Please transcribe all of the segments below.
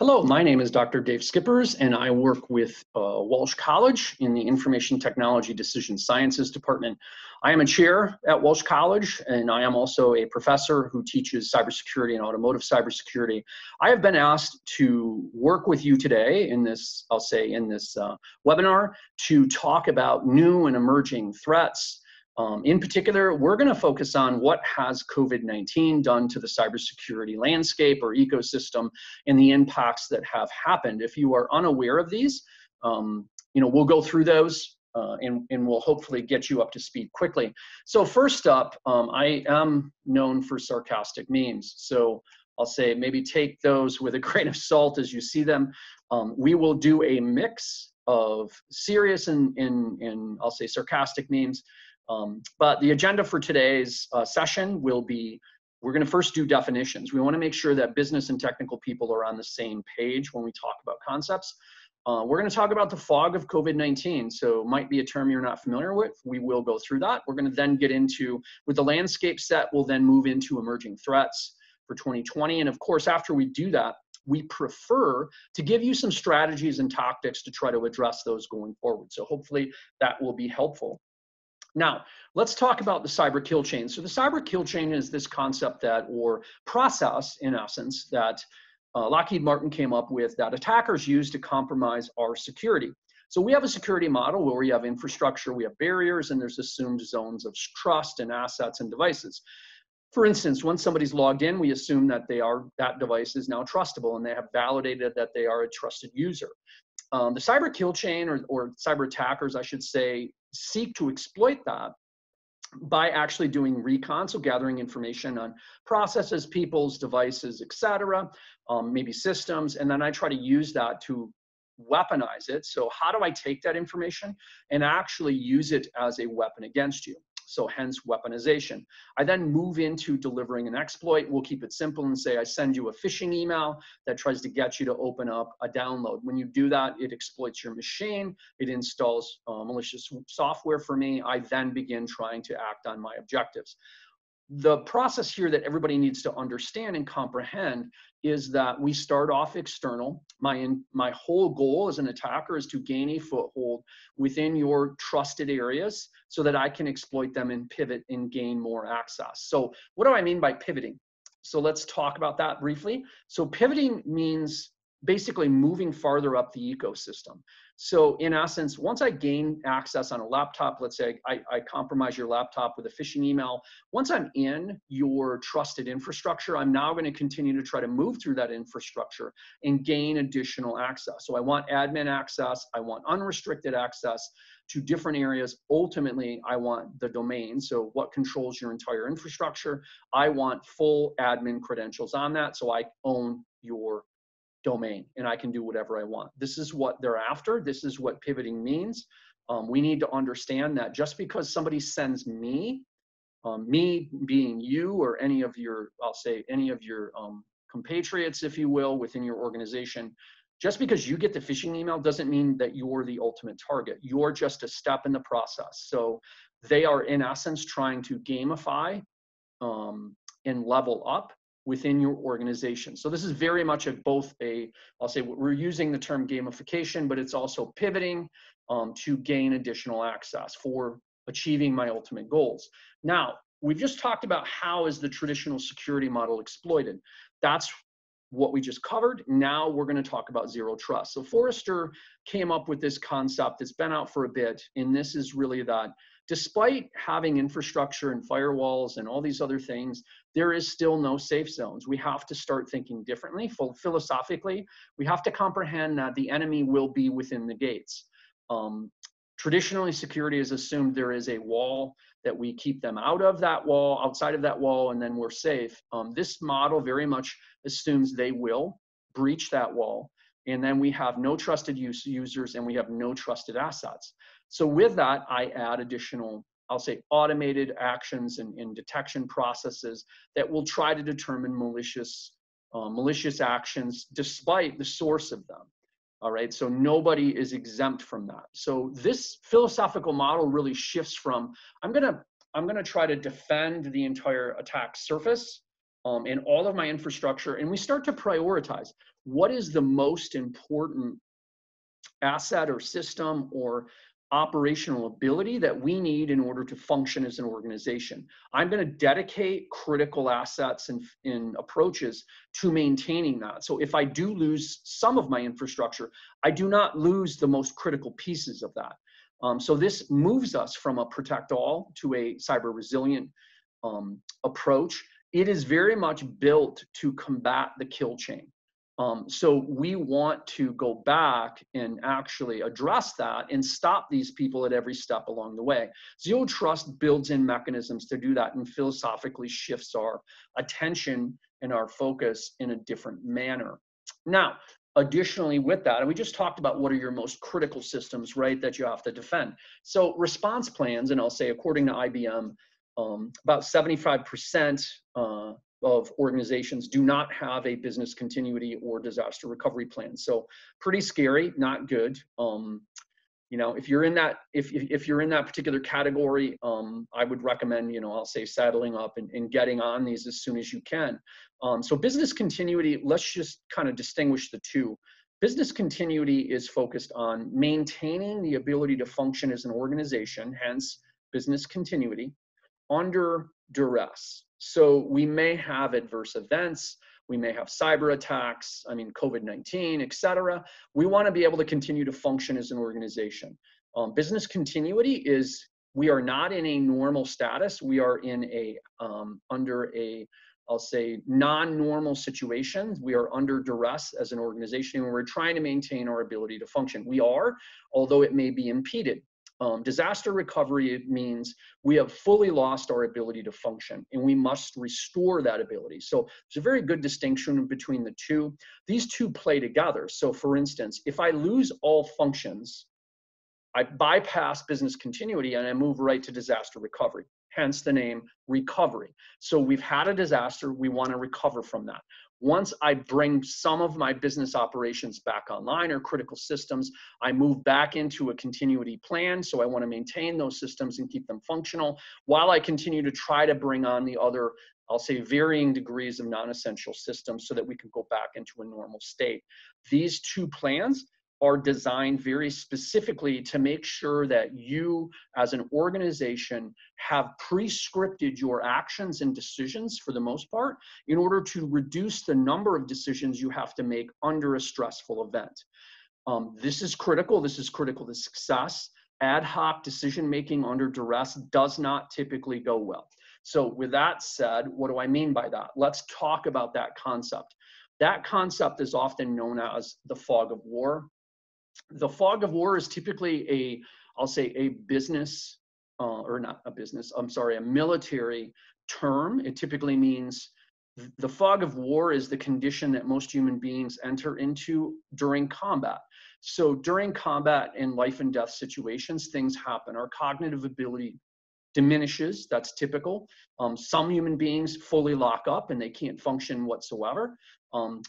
Hello, my name is Dr. Dave Skippers, and I work with Walsh College in the Information Technology Decision Sciences Department. I am a chair at Walsh College, and I am also a professor who teaches cybersecurity and automotive cybersecurity. I have been asked to work with you today in this, I'll say, in this webinar to talk about new and emerging threats. In particular, we're going to focus on what has COVID-19 done to the cybersecurity landscape or ecosystem and the impacts that have happened. If you are unaware of these, you know, we'll go through those and we'll hopefully get you up to speed quickly. So first up, I am known for sarcastic memes. So I'll say maybe take those with a grain of salt as you see them. We will do a mix of serious and I'll say sarcastic memes. But the agenda for today's session will be, we're going to first do definitions. We want to make sure that business and technical people are on the same page when we talk about concepts. We're going to talk about the fog of COVID-19, so might be a term you're not familiar with. We will go through that. We're going to then get into, with the landscape set, we'll then move into emerging threats for 2020. And of course, after we do that, we prefer to give you some strategies and tactics to try to address those going forward. So hopefully that will be helpful. Now, let's talk about the cyber kill chain. So the cyber kill chain is this concept that, or process in essence, that Lockheed Martin came up with that attackers use to compromise our security. So we have a security model where we have infrastructure, we have barriers, and there's assumed zones of trust and assets and devices. For instance, when somebody's logged in, we assume that that device is now trustable and they have validated that they are a trusted user. The cyber kill chain, or cyber attackers, I should say, seek to exploit that by actually doing recon, so gathering information on processes, people's devices, etc., maybe systems, and then I try to use that to weaponize it. So how do I take that information and actually use it as a weapon against you? So hence weaponization. I then move into delivering an exploit. We'll keep it simple and say, I send you a phishing email that tries to get you to open up a download. When you do that, it exploits your machine. It installs malicious software for me. I then begin trying to act on my objectives. The process here that everybody needs to understand and comprehend is that we start off external. My whole goal as an attacker is to gain a foothold within your trusted areas so that I can exploit them and pivot and gain more access. So what do I mean by pivoting? So let's talk about that briefly. So pivoting means basically moving farther up the ecosystem. So in essence, once I gain access on a laptop, let's say I compromise your laptop with a phishing email. Once I'm in your trusted infrastructure, I'm now going to continue to try to move through that infrastructure and gain additional access. So I want admin access, I want unrestricted access to different areas. Ultimately, I want the domain, so what controls your entire infrastructure. I want full admin credentials on that, so I own your domain and I can do whatever I want. This is what they're after. This is what pivoting means. We need to understand that just because somebody sends me being you or any of your, I'll say any of your compatriots, if you will, within your organization, just because you get the phishing email doesn't mean that you're the ultimate target. You're just a step in the process. So they are in essence trying to gamify and level up within your organization. So this is very much a both a, I'll say we're using the term gamification, but it's also pivoting to gain additional access for achieving my ultimate goals. Now, we've just talked about how is the traditional security model exploited. That's what we just covered. Now we're going to talk about zero trust. So Forrester came up with this concept that's been out for a bit, and this is really that despite having infrastructure and firewalls and all these other things, there is still no safe zones. We have to start thinking differently. Philosophically, we have to comprehend that the enemy will be within the gates. Traditionally, security is assumed there is a wall, that we keep them out of that wall, outside of that wall, and then we're safe. This model very much assumes they will breach that wall, and then we have no trusted users and we have no trusted assets. So with that, I add additional, I'll say, automated actions and detection processes that will try to determine malicious actions despite the source of them. All right, so nobody is exempt from that. So this philosophical model really shifts from, I'm gonna try to defend the entire attack surface and all of my infrastructure, and we start to prioritize. what is the most important asset or system or operational ability that we need in order to function as an organization. I'm going to dedicate critical assets and in approaches to maintaining that. So if I do lose some of my infrastructure, I do not lose the most critical pieces of that. So this moves us from a protect all to a cyber resilient approach. It is very much built to combat the kill chain. So we want to go back and actually address that and stop these people at every step along the way. Zero trust builds in mechanisms to do that and philosophically shifts our attention and our focus in a different manner. Now, additionally with that, and we just talked about what are your most critical systems, right, that you have to defend. So response plans, and I'll say according to IBM, about 75% of organizations do not have a business continuity or disaster recovery plan. So pretty scary, not good. You know, if you're in that, if you're in that particular category, I would recommend, you know, I'll say saddling up and getting on these as soon as you can. So business continuity, let's just kind of distinguish the two. Business continuity is focused on maintaining the ability to function as an organization, hence business continuity, under duress. So we may have adverse events, we may have cyber attacks, I mean, COVID-19, et cetera. We want to be able to continue to function as an organization. Business continuity is, we are not in a normal status. We are in a, under a, I'll say, non-normal situation. We are under duress as an organization and we're trying to maintain our ability to function. We are, although it may be impeded. Disaster recovery, it means we have fully lost our ability to function and we must restore that ability. So there's a very good distinction between the two. These two play together. So for instance, if I lose all functions, I bypass business continuity and I move right to disaster recovery, hence the name recovery. So we've had a disaster, we want to recover from that. Once I bring some of my business operations back online or critical systems, I move back into a continuity plan. So I want to maintain those systems and keep them functional while I continue to try to bring on the other, I'll say, varying degrees of non-essential systems so that we can go back into a normal state. These two plans are designed very specifically to make sure that you as an organization have pre-scripted your actions and decisions for the most part in order to reduce the number of decisions you have to make under a stressful event. This is critical. This is critical to success. Ad hoc decision-making under duress does not typically go well. So with that said, what do I mean by that? Let's talk about that concept. That concept is often known as the fog of war. The fog of war is typically a, I'll say a business, or not a business, I'm sorry, a military term. It typically means the fog of war is the condition that most human beings enter into during combat. So during combat in life and death situations, things happen. Our cognitive ability diminishes, that's typical. Some human beings fully lock up and they can't function whatsoever.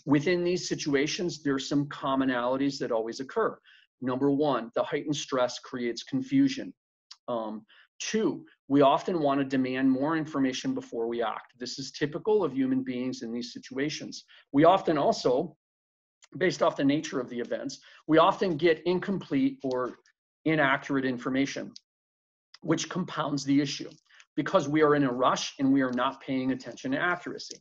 Within these situations, there's some commonalities that always occur. Number one, the heightened stress creates confusion. Two, we often want to demand more information before we act. This is typical of human beings in these situations. We often also, based off the nature of the events, we often get incomplete or inaccurate information, which compounds the issue because we are in a rush and we are not paying attention to accuracy,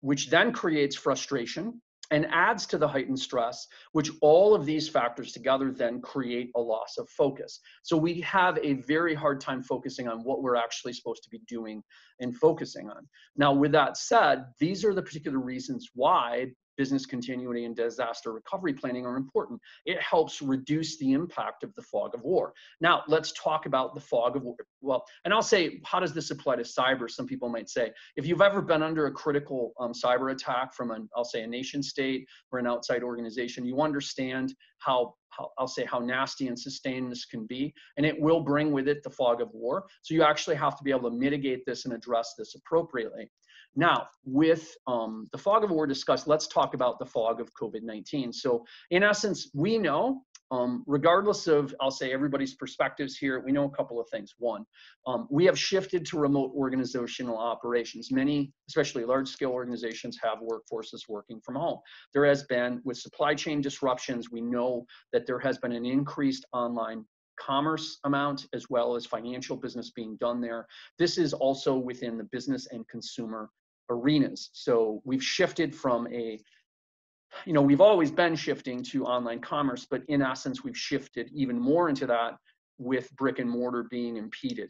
which then creates frustration and adds to the heightened stress, which all of these factors together then create a loss of focus. So we have a very hard time focusing on what we're actually supposed to be doing and focusing on. Now, with that said, these are the particular reasons why business continuity and disaster recovery planning are important. It helps reduce the impact of the fog of war. Now, let's talk about the fog of war. Well, and I'll say, how does this apply to cyber? Some people might say, if you've ever been under a critical cyber attack from an, I'll say, a nation state or an outside organization, you understand how nasty and sustained this can be, and it will bring with it the fog of war. So you actually have to be able to mitigate this and address this appropriately. Now, with the fog of war discussed, let's talk about the fog of COVID-19. So in essence, we know Regardless of, I'll say, everybody's perspectives here, we know a couple of things. One, we have shifted to remote organizational operations. Many, especially large-scale organizations, have workforces working from home. There has been, with supply chain disruptions, we know that there has been an increased online commerce amount, as well as financial business being done there. This is also within the business and consumer arenas. So we've shifted from a, you know, we've always been shifting to online commerce, but in essence, we've shifted even more into that with brick and mortar being impeded.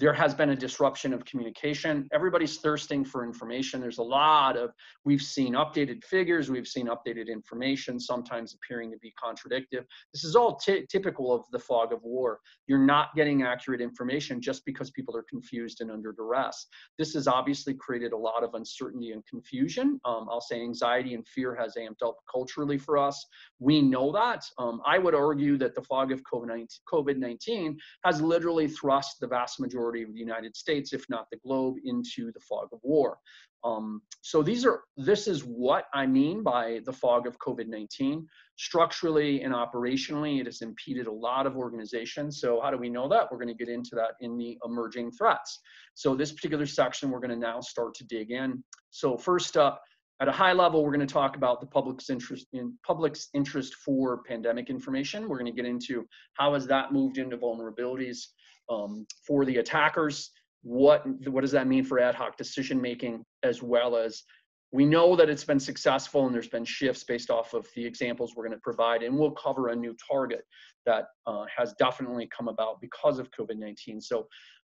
There has been a disruption of communication. Everybody's thirsting for information. There's a lot of, we've seen updated figures, we've seen updated information, sometimes appearing to be contradictive. This is all typical of the fog of war. You're not getting accurate information just because people are confused and under duress. This has obviously created a lot of uncertainty and confusion. I'll say anxiety and fear has amped up culturally for us. We know that. I would argue that the fog of COVID-19 has literally thrust the vast majority of the United States, if not the globe, into the fog of war. So this is what I mean by the fog of COVID-19. Structurally and operationally, it has impeded a lot of organizations. So how do we know that? We're going to get into that in the emerging threats. So this particular section, we're going to now start to dig in. So first up, at a high level, we're going to talk about the public's interest for pandemic information. We're going to get into how has that moved into vulnerabilities for the attackers, what does that mean for ad hoc decision making, as well as we know that it's been successful and there's been shifts based off of the examples we're going to provide, and we'll cover a new target that has definitely come about because of COVID-19. So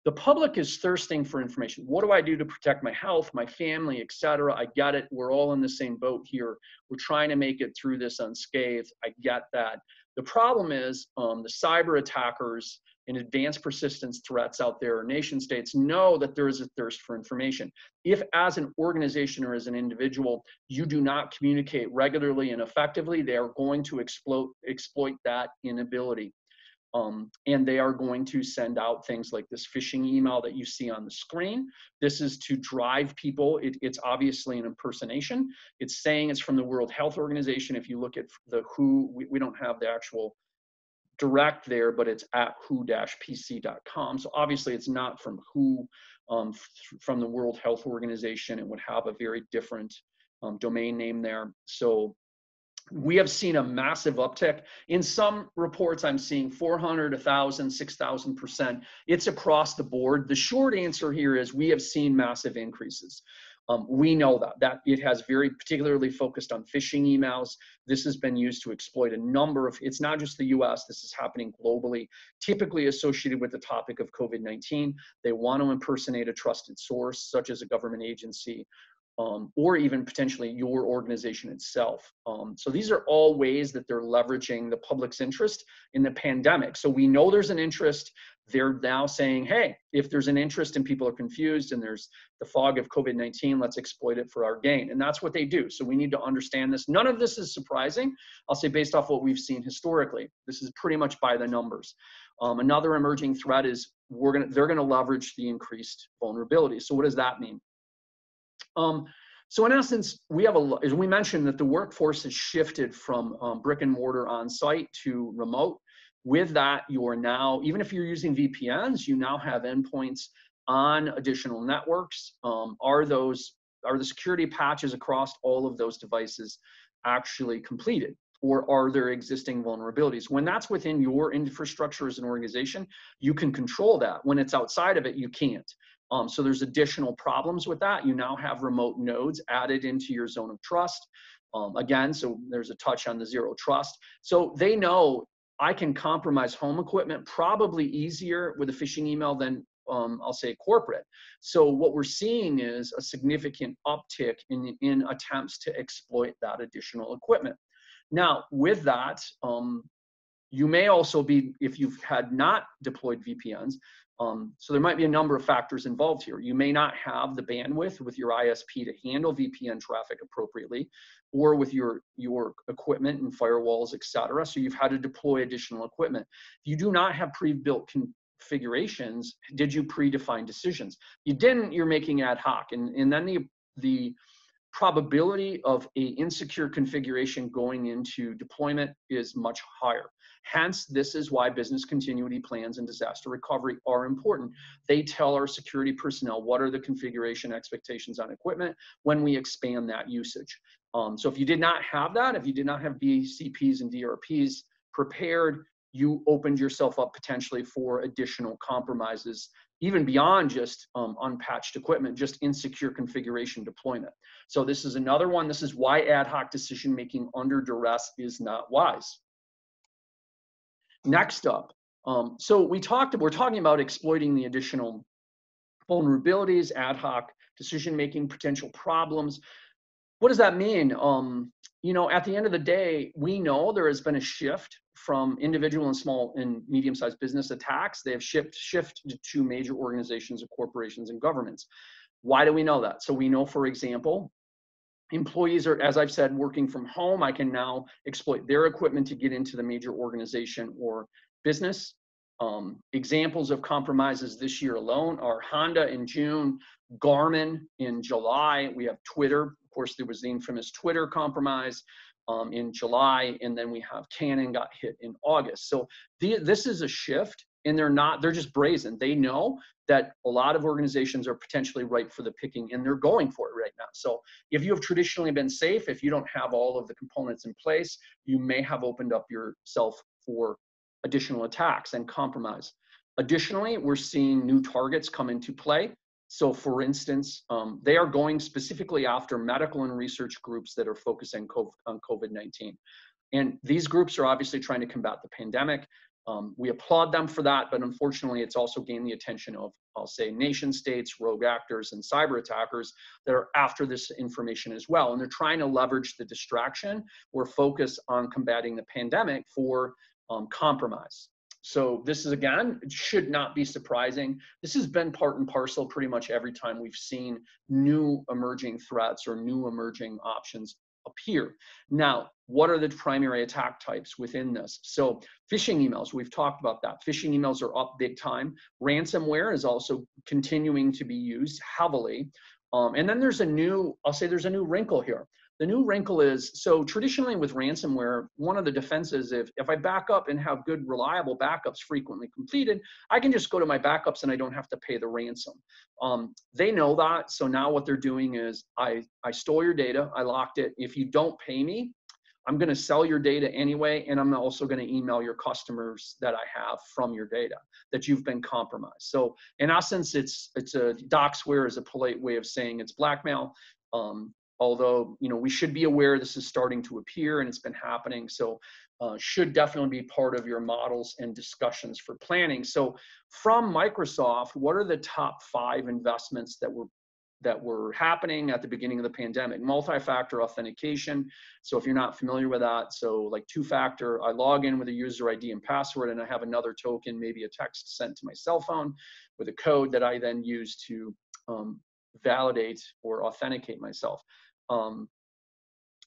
the public is thirsting for information. What do I do to protect my health, my family, etc.? I get it. We're all in the same boat here. We're trying to make it through this unscathed. I get that. The problem is the cyber attackers and advanced persistence threats out there, nation states know that there is a thirst for information. If as an organization or as an individual, you do not communicate regularly and effectively, they are going to exploit that inability. And they are going to send out things like this phishing email that you see on the screen. This is to drive people. It's obviously an impersonation. It's saying it's from the World Health Organization. If you look at the WHO, we don't have the actual direct there, but it's at who-pc.com. So obviously it's not from WHO, from the World Health Organization. It would have a very different domain name there. So we have seen a massive uptick. In some reports, I'm seeing 400, 1,000, 6,000%. It's across the board. The short answer here is we have seen massive increases. We know that it has very particularly focused on phishing emails. This has been used to exploit a number of, it's not just the US, this is happening globally, typically associated with the topic of COVID-19. They want to impersonate a trusted source, such as a government agency, or even potentially your organization itself. So these are all ways that they're leveraging the public's interest in the pandemic. So we know there's an interest. They're now saying, hey, if there's an interest and people are confused and there's the fog of COVID-19, let's exploit it for our gain. And that's what they do. So we need to understand this. None of this is surprising. I'll say based off what we've seen historically, this is pretty much by the numbers. Another emerging threat is they're gonna leverage the increased vulnerability. So what does that mean? So in essence, we have as we mentioned, that the workforce has shifted from brick and mortar on site to remote. With that, you are now, even if you're using VPNs, you now have endpoints on additional networks. Are the security patches across all of those devices actually completed? Or are there existing vulnerabilities? When that's within your infrastructure as an organization, you can control that. When it's outside of it, you can't. So there's additional problems with that. You now have remote nodes added into your zone of trust. Again, so there's a touch on the zero trust. So they know I can compromise home equipment probably easier with a phishing email than I'll say corporate. So what we're seeing is a significant uptick in attempts to exploit that additional equipment. Now, with that, you may also be, if you've had not deployed VPNs, so there might be a number of factors involved here. You may not have the bandwidth with your ISP to handle VPN traffic appropriately, or with your equipment and firewalls, et cetera. So you've had to deploy additional equipment. If you do not have pre-built configurations, did you predefine decisions? You didn't, you're making ad hoc. And then the probability of an insecure configuration going into deployment is much higher. Hence, this is why business continuity plans and disaster recovery are important. They tell our security personnel what are the configuration expectations on equipment when we expand that usage. So if you did not have that, if you did not have BCPs and DRPs prepared, you opened yourself up potentially for additional compromises, even beyond just unpatched equipment, just insecure configuration deployment. So this is another one. This is why ad hoc decision-making under duress is not wise. Next up, so we're talking about exploiting the additional vulnerabilities, ad hoc decision-making, potential problems. What does that mean? You know, at the end of the day, we know there has been a shift from individual and small and medium-sized business attacks. They have shifted to major organizations and corporations and governments. Why do we know that? So we know, for example, employees are, as I've said, working from home. I can now exploit their equipment to get into the major organization or business. Examples of compromises this year alone are Honda in June, Garmin in July. We have Twitter. Of course, there was the infamous Twitter compromise in July, and then we have Canon got hit in August. So this is a shift, and they're just brazen. They know that a lot of organizations are potentially ripe for the picking, and they're going for it right now. So if you have traditionally been safe, if you don't have all of the components in place, you may have opened up yourself for additional attacks and compromise. Additionally, we're seeing new targets come into play. So for instance, they are going specifically after medical and research groups that are focused on COVID-19. And these groups are obviously trying to combat the pandemic. We applaud them for that, but unfortunately it's also gained the attention of, I'll say, nation states, rogue actors, and cyber attackers that are after this information as well. And they're trying to leverage the distraction or focus on combating the pandemic for compromise. So this is, again, it should not be surprising. This has been part and parcel pretty much every time we've seen new emerging threats or new emerging options appear. Now, what are the primary attack types within this? So phishing emails, we've talked about that. Phishing emails are up big time. Ransomware is also continuing to be used heavily. And then there's a new, I'll say there's a new wrinkle here. The new wrinkle is, so traditionally with ransomware, one of the defenses, if I back up and have good, reliable backups frequently completed, I can just go to my backups and I don't have to pay the ransom. They know that, so now what they're doing is, I stole your data, I locked it. If you don't pay me, I'm gonna sell your data anyway, and I'm also gonna email your customers that I have from your data, that you've been compromised. So in essence, it's a doxware is a polite way of saying it's blackmail. Although, you know, we should be aware this is starting to appear and it's been happening. So should definitely be part of your models and discussions for planning. So from Microsoft, what are the top 5 investments that were happening at the beginning of the pandemic? Multi-factor authentication. So if you're not familiar with that, so like 2-factor, I log in with a user ID and password, and I have another token, maybe a text sent to my cell phone with a code that I then use to validate or authenticate myself.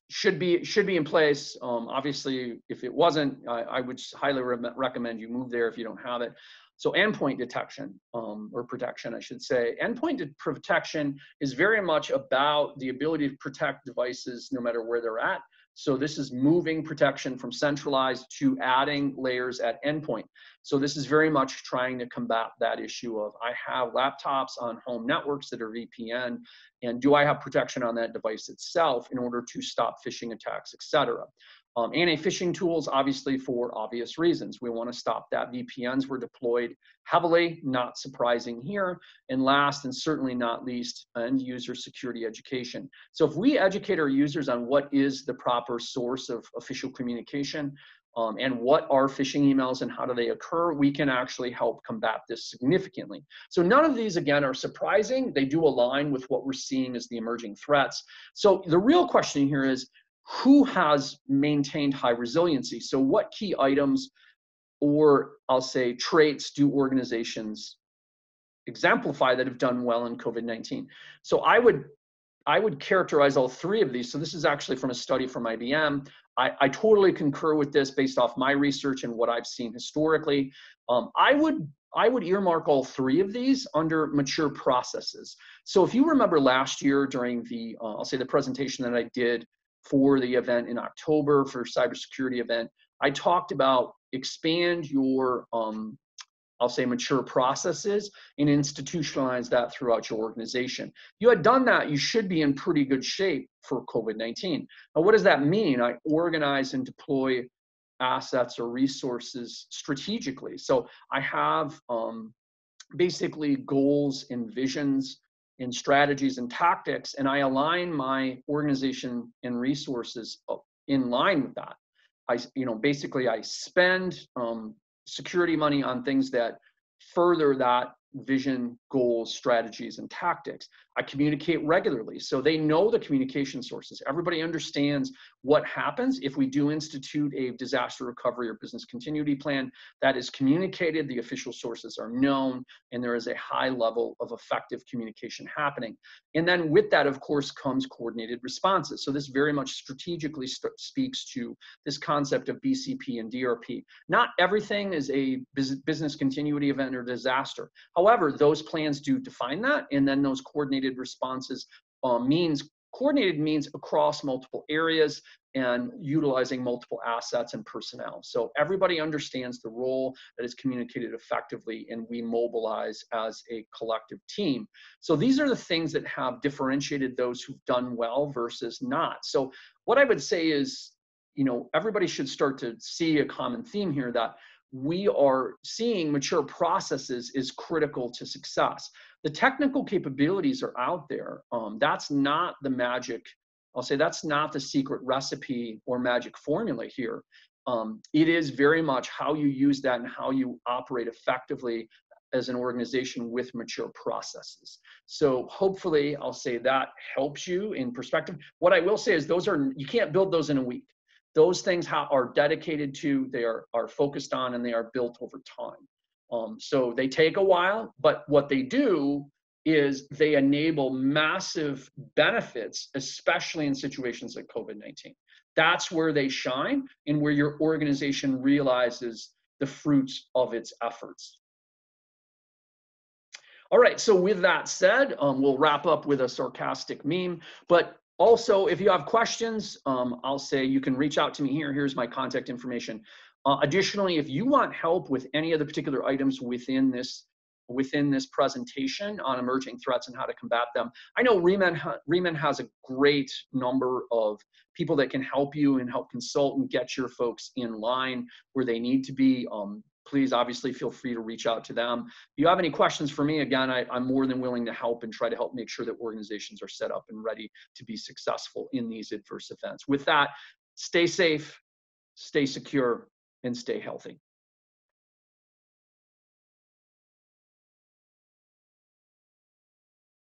Should be in place. Obviously, if it wasn't, I would highly recommend you move there if you don't have it. So endpoint detection or protection, I should say. Endpoint protection is very much about the ability to protect devices no matter where they're at. So this is moving protection from centralized to adding layers at endpoint. So this is very much trying to combat that issue of, I have laptops on home networks that are VPN, and do I have protection on that device itself in order to stop phishing attacks, et cetera. Anti-phishing tools, obviously, for obvious reasons. We want to stop that. VPNs were deployed heavily, not surprising here. And last, and certainly not least, end user security education. So if we educate our users on what is the proper source of official communication, and what are phishing emails and how do they occur, we can actually help combat this significantly. So none of these, again, are surprising. They do align with what we're seeing as the emerging threats. So the real question here is, who has maintained high resiliency? So what key items, or I'll say traits, do organizations exemplify that have done well in COVID-19? So I would characterize all 3 of these. So this is actually from a study from IBM. I totally concur with this based off my research and what I've seen historically. I would earmark all three of these under mature processes. So if you remember last year during the, I'll say the presentation that I did for the event in October for cybersecurity event, I talked about expand your, I'll say mature processes and institutionalize that throughout your organization. If you had done that, you should be in pretty good shape for COVID-19. Now, what does that mean? I organize and deploy assets or resources strategically. So I have basically goals and visions and strategies and tactics, and I align my organization and resources in line with that. I spend security money on things that further that vision, goals, strategies, and tactics. I communicate regularly, so they know the communication sources. Everybody understands what happens if we do institute a disaster recovery or business continuity plan that is communicated, the official sources are known, and there is a high level of effective communication happening. And then with that, of course, comes coordinated responses. So this very much strategically speaks to this concept of BCP and DRP. Not everything is a business continuity event or disaster. However, those plans do define that, and then those coordinated responses means across multiple areas and utilizing multiple assets and personnel. So everybody understands the role that is communicated effectively, and we mobilize as a collective team. So these are the things that have differentiated those who've done well versus not. So what I would say is, you know, everybody should start to see a common theme here that we are seeing mature processes is critical to success. The technical capabilities are out there. That's not the magic, I'll say that's not the secret recipe or magic formula here. It is very much how you use that and how you operate effectively as an organization with mature processes. So hopefully I'll say that helps you in perspective. What I will say is those are, you can't build those in a week. Those things are dedicated to, they are focused on, and they are built over time. So they take a while, but what they do is they enable massive benefits, especially in situations like COVID-19. That's where they shine and where your organization realizes the fruits of its efforts. All right, so with that said, we'll wrap up with a sarcastic meme, but also, if you have questions, I'll say you can reach out to me here. Here's my contact information. Additionally, if you want help with any of the particular items within this presentation on emerging threats and how to combat them, I know Riemann has a great number of people that can help you and help consult and get your folks in line where they need to be. Please, obviously, feel free to reach out to them. If you have any questions for me, again, I'm more than willing to help and try to help make sure that organizations are set up and ready to be successful in these adverse events. With that, stay safe, stay secure, and stay healthy.